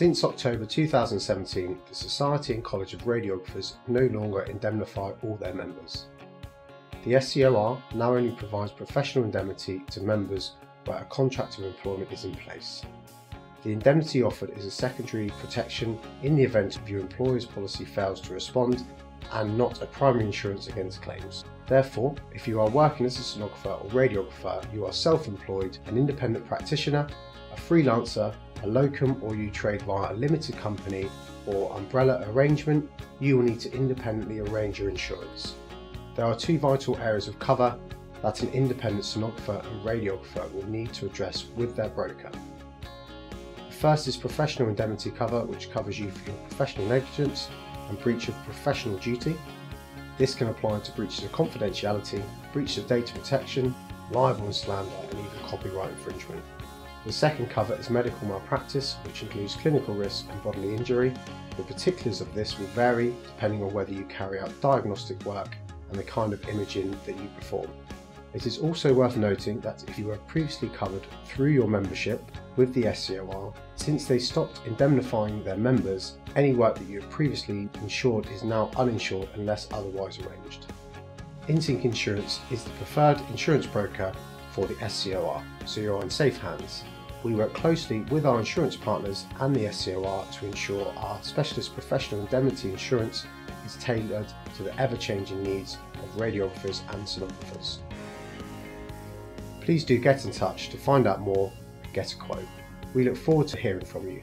Since October 2017, the Society and College of Radiographers no longer indemnify all their members. The SCOR now only provides professional indemnity to members where a contract of employment is in place. The indemnity offered is a secondary protection in the event of your employer's policy fails to respond and not a primary insurance against claims. Therefore, if you are working as a sonographer or radiographer, you are self-employed, an independent practitioner, a freelancer, a locum, or you trade via a limited company or umbrella arrangement, you will need to independently arrange your insurance. There are two vital areas of cover that an independent sonographer and radiographer will need to address with their broker. The first is professional indemnity cover, which covers you for your professional negligence and breach of professional duty. This can apply to breaches of confidentiality, breaches of data protection, libel and slander, and even copyright infringement. The second cover is medical malpractice, which includes clinical risk and bodily injury. The particulars of this will vary depending on whether you carry out diagnostic work and the kind of imaging that you perform. It is also worth noting that if you were previously covered through your membership with the SCOR, since they stopped indemnifying their members, any work that you have previously insured is now uninsured unless otherwise arranged. Insync Insurance is the preferred insurance broker for the SCOR, so you are in safe hands. We work closely with our insurance partners and the SCOR to ensure our specialist professional indemnity insurance is tailored to the ever-changing needs of radiographers and sonographers. Please do get in touch to find out more and get a quote. We look forward to hearing from you.